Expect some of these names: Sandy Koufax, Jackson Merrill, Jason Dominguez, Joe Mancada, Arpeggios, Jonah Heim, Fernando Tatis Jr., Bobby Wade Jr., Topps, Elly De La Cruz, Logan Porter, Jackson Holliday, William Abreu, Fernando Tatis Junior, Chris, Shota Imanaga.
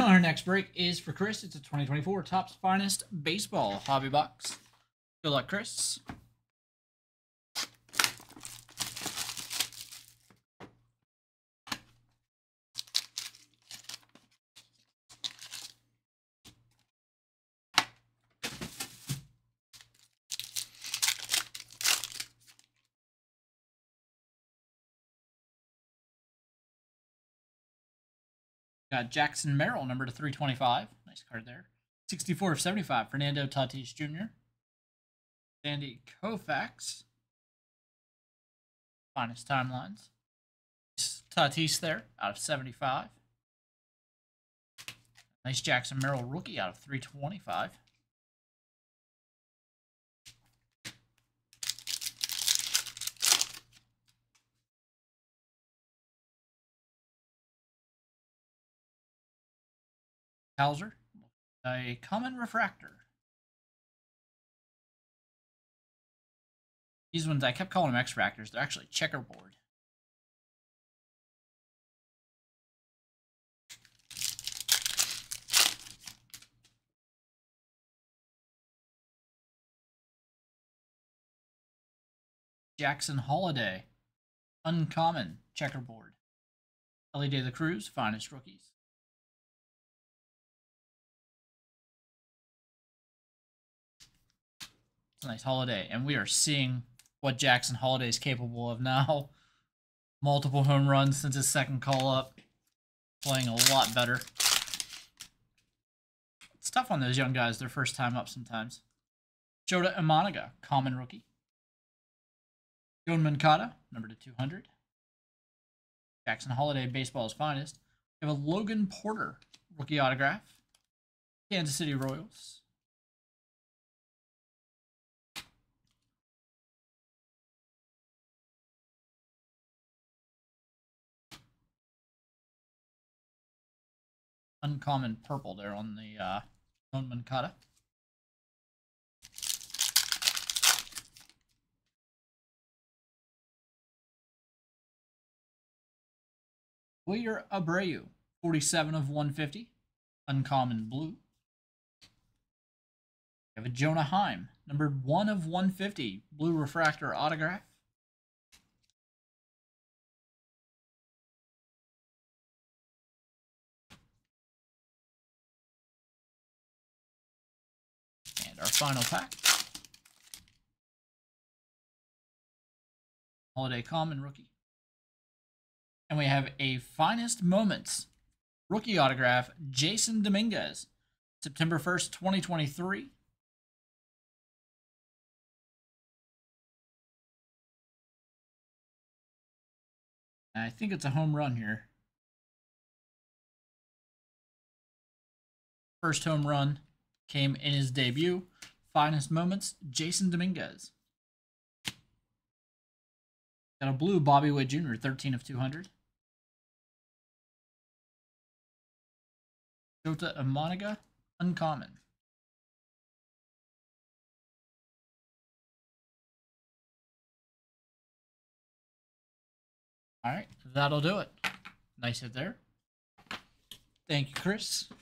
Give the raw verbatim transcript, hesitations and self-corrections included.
Our next break is for Chris. It's a twenty twenty-four Topps Finest Baseball Hobby Box. Good luck, Chris. Got Jackson Merrill, number to three twenty-five. Nice card there. sixty-four of seventy-five. Fernando Tatis Junior Sandy Koufax. Finest timelines. Tatis there, out of seventy-five. Nice Jackson Merrill rookie, out of three twenty-five. Hauser, a common refractor. These ones, I kept calling them X-Fractors. They're actually checkerboard. Jackson Holliday, uncommon checkerboard. Elly De La Cruz, finest rookies. Nice Holiday, and we are seeing what Jackson Holliday is capable of now. Multiple home runs since his second call up, playing a lot better. It's tough on those young guys, their first time up sometimes. Shota Imanaga, common rookie. Joe Mancada, number to two hundred. Jackson Holliday, baseball's finest. We have a Logan Porter rookie autograph. Kansas City Royals. Uncommon purple there on the uh, Joe Mancada. William Abreu, forty-seven of one fifty. Uncommon blue. We have a Jonah Heim, numbered one of one fifty. Blue refractor autograph. Our final pack. Holiday common rookie. And we have a Finest Moments rookie autograph, Jason Dominguez, September first, twenty twenty-three. And I think it's a home run here. First home run came in his debut. Finest Moments, Jason Dominguez. Got a blue Bobby Wade Junior, thirteen of two hundred. Shota Imanaga, uncommon. All right, that'll do it. Nice hit there. Thank you, Chris.